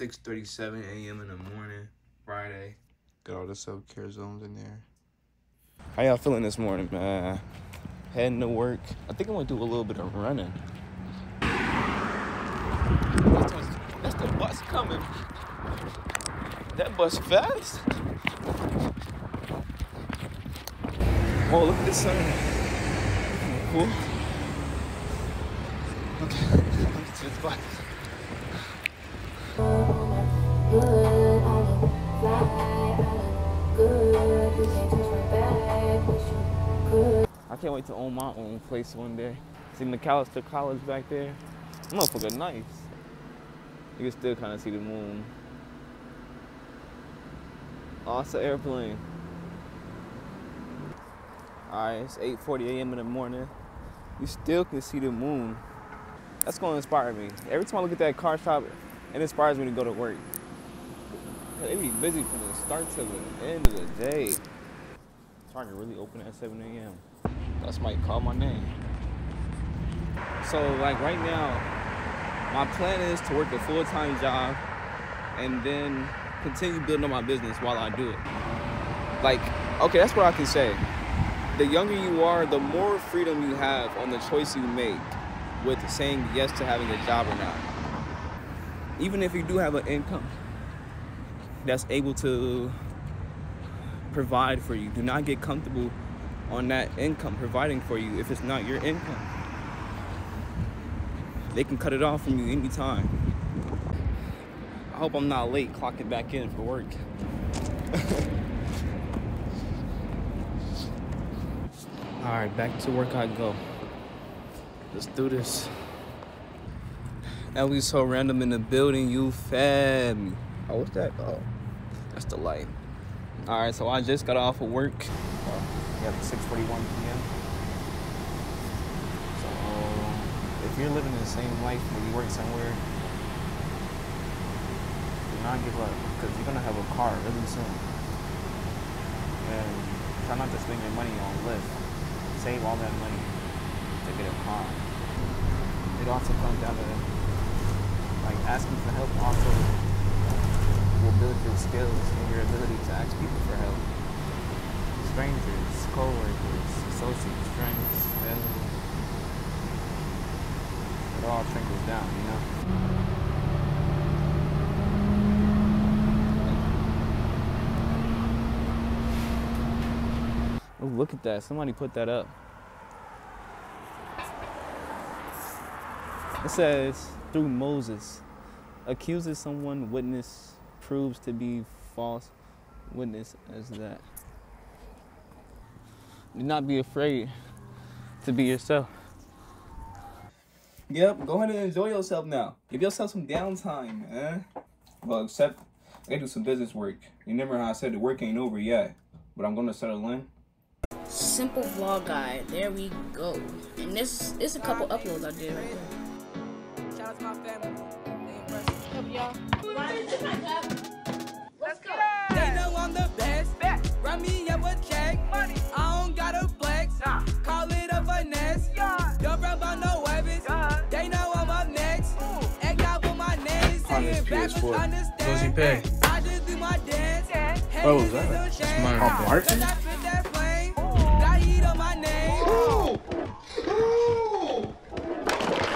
6:37 a.m. in the morning, Friday. Got all the self-care zones in there. How y'all feeling this morning, man? Heading to work. I think I'm gonna do a little bit of running. That's the bus coming. That bus fast. Oh, look at this sun. Cool. Okay, I'm just to the bike. I can't wait to own my own place one day. See McAllister College back there. Motherfucker, nice. You can still kind of see the moon. Oh, it's an airplane. Alright, it's 8:40 a.m. in the morning. You still can see the moon. That's gonna inspire me. Every time I look at that car shop, it inspires me to go to work. They be busy from the start to the end of the day. Target really open at 7 a.m. That's might call my name. So like right now, my plan is to work a full-time job and then continue building on my business while I do it. Like, okay, that's what I can say. The younger you are, the more freedom you have on the choice you make with saying yes to having a job or not. Even if you do have an income that's able to provide for you, do not get comfortable on that income providing for you if it's not your income. They can cut it off from you anytime. I hope I'm not late clocking back in for work. All right, back to work I go. Let's do this. And we so random in the building, you fab me. Oh, what's that? Oh, that's the light. All right, so I just got off of work. Yeah, 6:41 p.m. So if you're living the same life when you work somewhere, do not give up, because you're gonna have a car really soon. And try not to spend your money on Lyft. Save all that money to get a car. It also comes down to like asking for help also will build your skills and your ability to ask people for help. Strangers, co-workers, associates, friends, and it all trickles down, you know? Oh, look at that. Somebody put that up. It says, through Moses, accuses someone, witness proves to be false witness as that. Do not be afraid to be yourself. Yep, go ahead and enjoy yourself now. Give yourself some downtime, man. Well, except I do some business work. You remember how I said the work ain't over yet, but I'm going to settle in. Simple vlog guide. There we go. And this is a couple uploads I did right there. Shout out to my family. Help y'all. Let's go. They know I'm the best. Run me up a check. Money. I don't gotta flex. Nah. Call it a finesse. Yeah. Don't rub on no weapons. Yeah. They know I'm up next. Egg out for my names. Those you pay. I just do my dance. Oh, is that? That's my heart.